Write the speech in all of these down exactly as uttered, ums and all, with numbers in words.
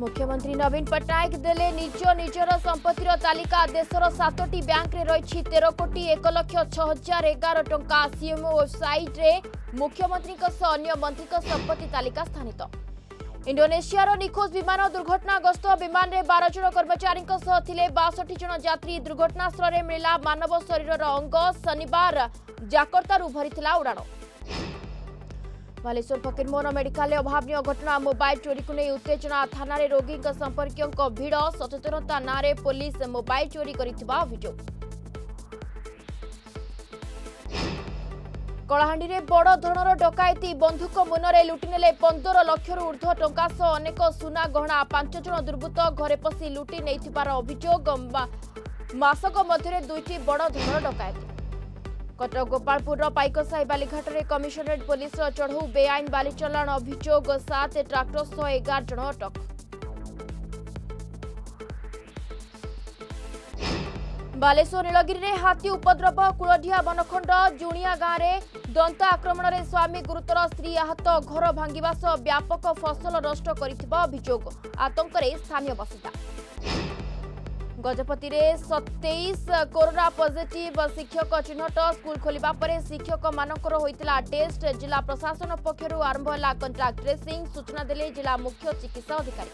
मुख्यमंत्री नवीन पट्टनायक देले निज निजर संपत्तिर तालिका। देशर सातटी बैंक रे रही तेरह कोटी एक लक्ष छह हजार एगार टंका। सीएमओ वेबसाइट रे मुख्यमंत्री अन्य मंत्री संपत्ति तालिका स्थानित। इंडोनेशिया रो निखोज विमान दुर्घटनाग्रस्त। विमान रे बारह जन कर्मचारी थिले बासठ जन यात्री। दुर्घटनास्थल रे मिला मानव शरीर अंग। शनिवार जाकर्तारू भरीथिला उड़ाण। बालेश्वर फकीर मोहन मेडिकल अभावनीय घटना। मोबाइल चोरी को नहीं उत्तेजना। थाना रे रोगी संपर्कियों भिड़। सचेतनता ना रे पुलिस मोबाइल चोरी करिथिबा अभियोग। कलाहांडी रे बड़ धरणर डकायती। बंधुक मुन रे लुटिनेले पंदर लक्षर ऊर्ध टंका सह अनेक सुना गहना। पांच जन दुर्बृत्त घरे पसी लुटि नेथिबार अभियोग। मासक मध्यरे दुईटी बड़ धरणर डकायती। कटक गोपालपुर पाइकसाही बालीघाट रे कमिशनरेट पुलिस चढ़ऊ। बेआईन बालीचलाण अभियोग। सात ट्राक्टर सह एगार जन अटक। बालेश्वर नीलगिरी रे हाथी उपद्रव। कुलढिया वनखंड जुणिया गांव रे दंता आक्रमण रे स्वामी गुरुतर, स्त्री आहत। घर भांगिबा सह व्यापक फसल नष्ट करिथिबा अभियोग। आतंकरे स्थानीय बासिंदा। गजपति रे सत्ताईस कोरोना पॉजिटिव शिक्षक चिन्हट। स्कूल खोलिबा परे शिक्षक मानकर होइतला टेस्ट। जिला प्रशासन पक्षरु आरंभ होला कॉन्ट्रैक्ट ट्रेसिंग। सूचना देले जिला मुख्य चिकित्सा अधिकारी।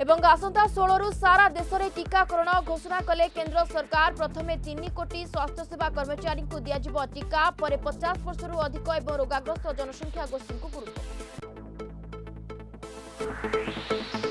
एवं आसंता सोलह रु सारा देश रे टीकाकरण घोषणा कले केंद्र सरकार। प्रथमे तीन कोटी स्वास्थ्य सेवा कर्मचारी को दियाजिबो टीका। परे पचास वर्ष रु अधिक एवं रोगाग्रस्त जनसंख्या गोष्ठी को गुरुत्व।